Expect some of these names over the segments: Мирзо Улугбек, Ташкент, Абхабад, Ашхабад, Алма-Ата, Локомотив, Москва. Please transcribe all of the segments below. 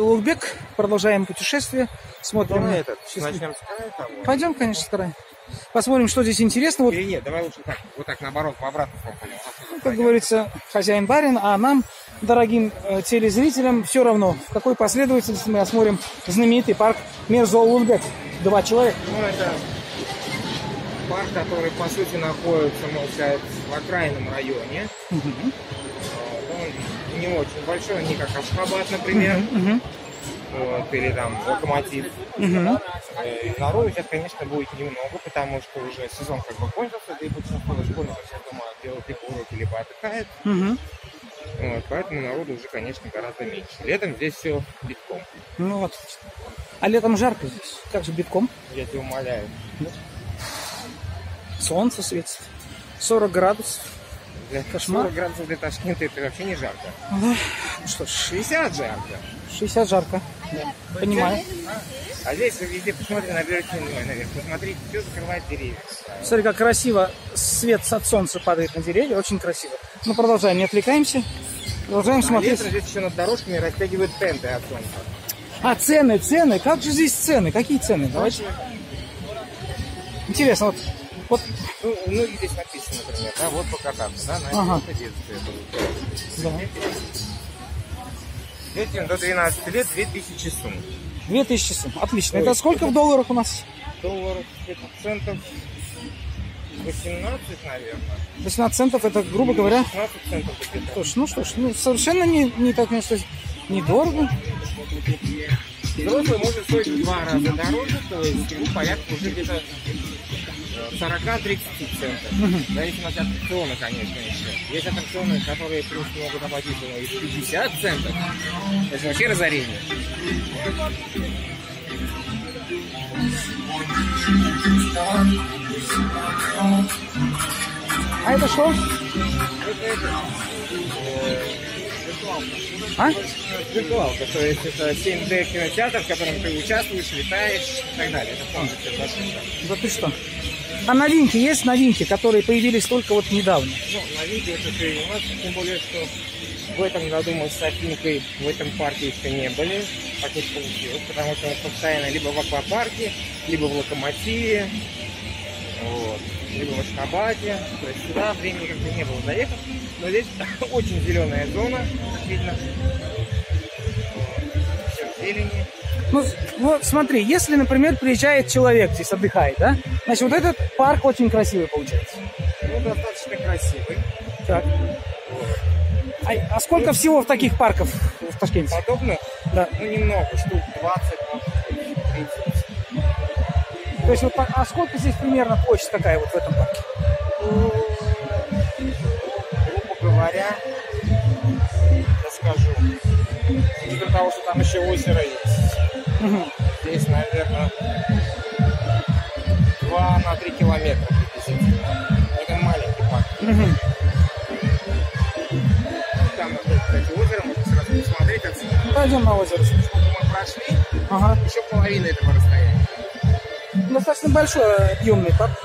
Улугбек, продолжаем путешествие, смотрим. Давай этот, начнем с края там. Пойдем, конечно, с края. Посмотрим, что здесь интересно. Вот... Или нет, давай лучше так, вот так наоборот, обратно. Ну, как говорится, хозяин барин, а нам, дорогим телезрителям, все равно, в какой последовательности мы осмотрим знаменитый парк Мирзо Улугбек. Два человека. Ну, это парк, который, по сути, находится, можно сказать, в окраинном районе. Он не очень большой, не как Абхабад, например. Вот, или там Локомотив. Народу сейчас, конечно, будет немного, потому что уже сезон как бы кончился, и большинство школьников, я думаю, делают либо уроки, либо отдыхают. Вот, поэтому народу уже, конечно, гораздо меньше. Летом здесь все битком. Ну вот. А летом жарко здесь. Как же битком? Я тебя умоляю. Да. Солнце светит. 40 градусов. Для кошмар. 40 градусов для Ташкента это вообще не жарко. Ну что ж. 60 жарко. 60 жарко. Да. Понимаю. А здесь везде посмотри, наберите наверх. Посмотрите, все закрывает деревья. Смотри, как красиво свет от солнца падает на деревья. Очень красиво. Ну продолжаем, не отвлекаемся. Продолжаем смотреть. Летом здесь еще над дорожками растягивают тенты от солнца. А, цены, цены. Как же здесь цены? Какие цены? Давайте. Интересно, вот. Вот. Ну и здесь написано, например, да, вот покататься, да, на это детство. Да. Детям до 12 лет 2000 сум. 2000 сум, отлично. Ой, это сколько в долларах у нас? Долларов, центов 18, наверное. 18 центов, это, грубо говоря... 16 центов где-то. Ну что ж, ну совершенно не так, что недорого. Взрослый может стоить в 2 раза дороже, то есть, ну, порядка уже где-то 40-30 центов. Зависит от аттракциона, конечно, еще. Есть аттракционы, которые плюс могут обойти и 50 центов. Это вообще разорение. А это что? А? Виртуалка, то есть это 7D кинотеатр, в котором ты участвуешь, летаешь и так далее. Это полностью машина. Да ты что? А новинки есть? Новинки, которые появились только вот недавно? Ну, новинки это все у нас, тем более, что в этом году мы с Афинкой в этом парке еще не были. Так не получилось, потому что мы постоянно либо в аквапарке, либо в Локомотиве, вот, либо в Ашхабаде. То есть сюда времени как бы не было заехать. Но здесь очень зеленая зона, видно, все в зелени. Ну, вот смотри, если, например, приезжает человек здесь отдыхает, да? Значит, вот этот парк очень красивый получается. Ну, достаточно красивый. Так. А сколько ну, всего в таких парках в Ташкенте? Подобных? Да. Ну, немного, штук 20, 30. То есть, вот, а сколько здесь примерно площадь такая вот в этом парке? Говоря, я скажу, из-за того, что там еще озеро есть, здесь, наверное, 2 на 3 километра приблизительно. Это маленький парк. Там, кстати, озеро, можно сразу посмотреть отсюда. Пойдем на озеро. Сколько мы прошли, еще половина этого расстояния. Достаточно большой объемный парк.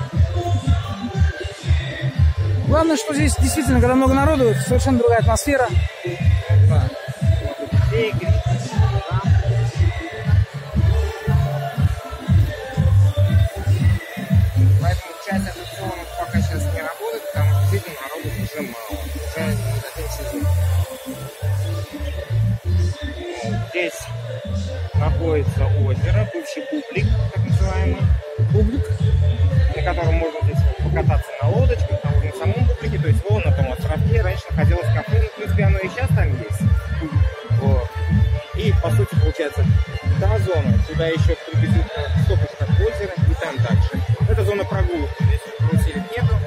Главное, что здесь действительно, когда много народу, совершенно другая атмосфера. Да. Поэтому часть аттракционов пока сейчас не работает, потому что действительно народу уже мало. Уже один сезон. Здесь находится озеро, бывший бублик, так называемый. Бублик, на котором можно здесь покататься на лодочке. То есть вон на том островке раньше находилось кафе, в принципе оно и сейчас там есть. Вот. И по сути получается та зона, сюда еще приблизительно столько же как озеро, и там также. Это зона прогулок, здесь карусели нету.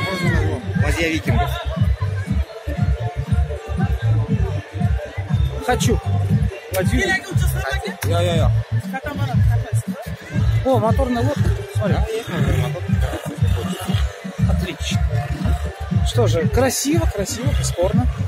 Можно ладья викингов. Хочу. Ладью. Я. О, моторная лодка, смотри. Отлично. Что же, красиво, бесспорно.